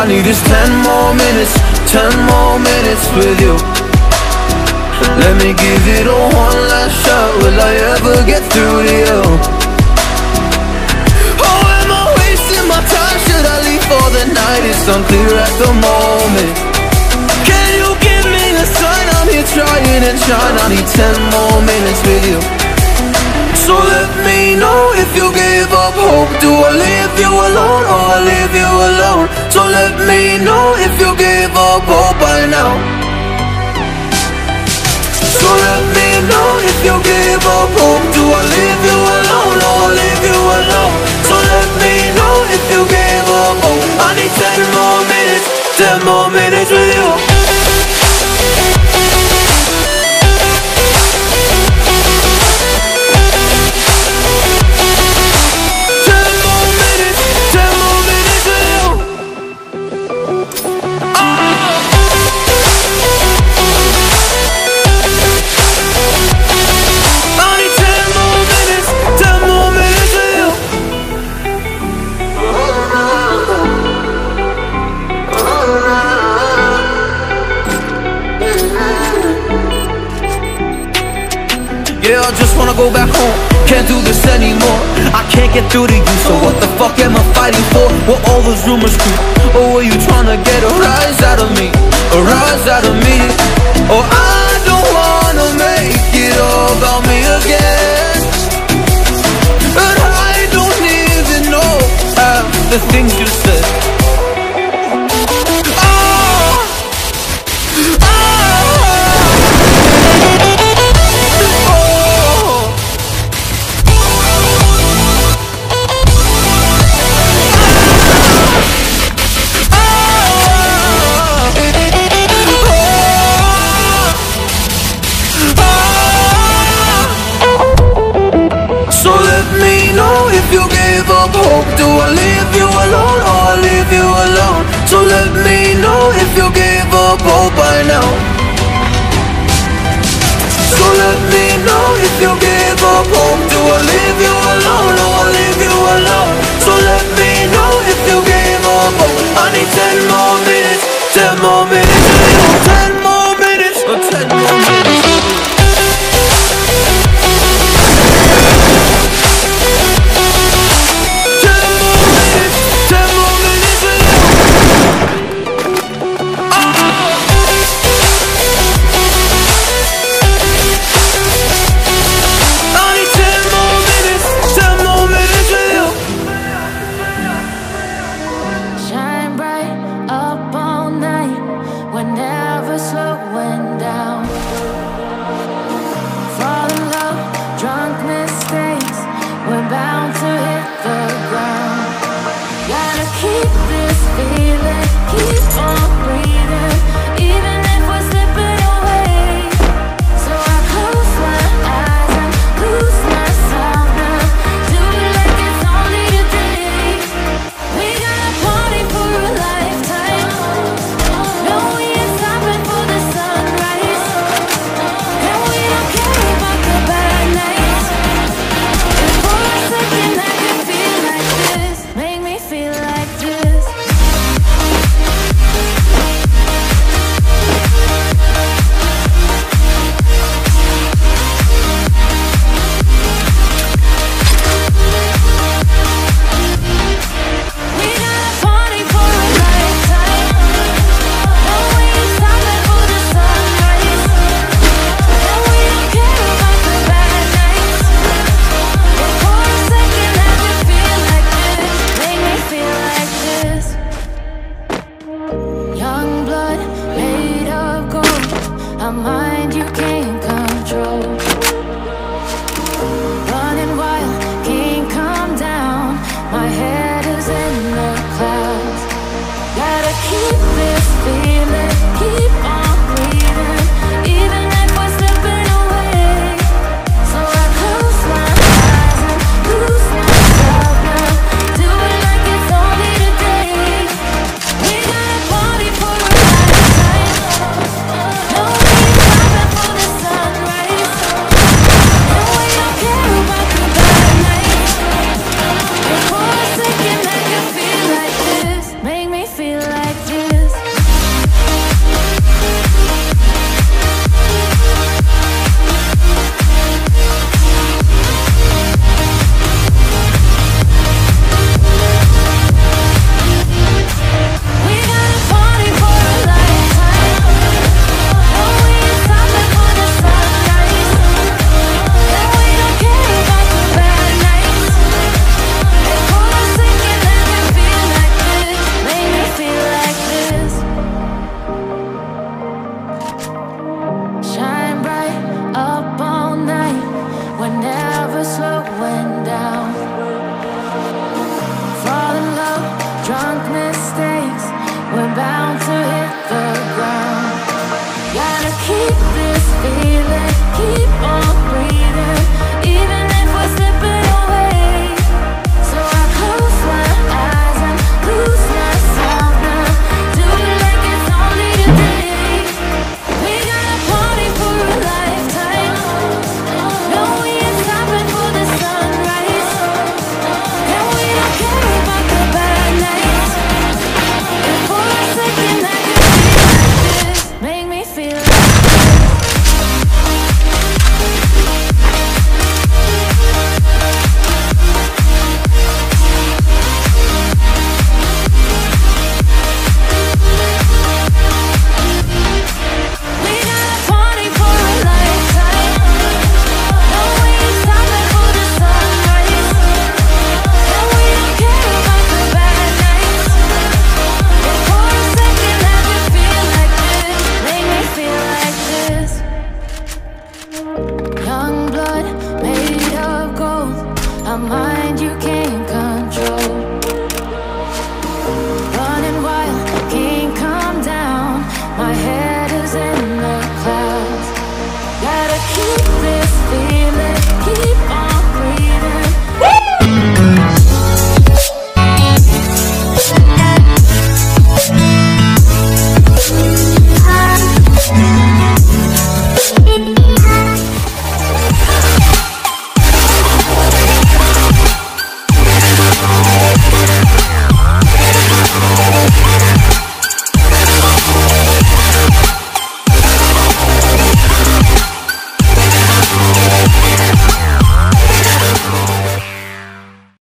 I need is 10 more minutes, 10 more minutes with you. Let me give it a one last shot. Will I ever get through to you? Oh, am I wasting my time? Should I leave for the night? It's unclear at the moment. Can you give me a sign? I'm here trying and trying. I need 10 more minutes with you. So let me know if you gave up hope. Do I leave you alone or I leave you alone? So let me know if you gave up hope by now. So let me know if you gave up hope. Do I leave you alone or I leave you alone? So let me know if you gave up hope. I need 10 more minutes, 10 more minutes with you. Yeah, I just wanna go back home. Can't do this anymore. I can't get through to you, so what the fuck am I fighting for? Were all those rumors true? Or were you trying to get a rise out of me? A rise out of me? Oh, I don't wanna make it all about me again. And I don't even know half the things you said. Do I leave you alone or I leave you alone? So let me know if you gave up hope by now. So let me know if you gave up hope. Do I leave you alone or I leave you alone? So let me know if you gave up hope. I need 10 more minutes, 10 more minutes, 10 more minutes, 10 more minutes. My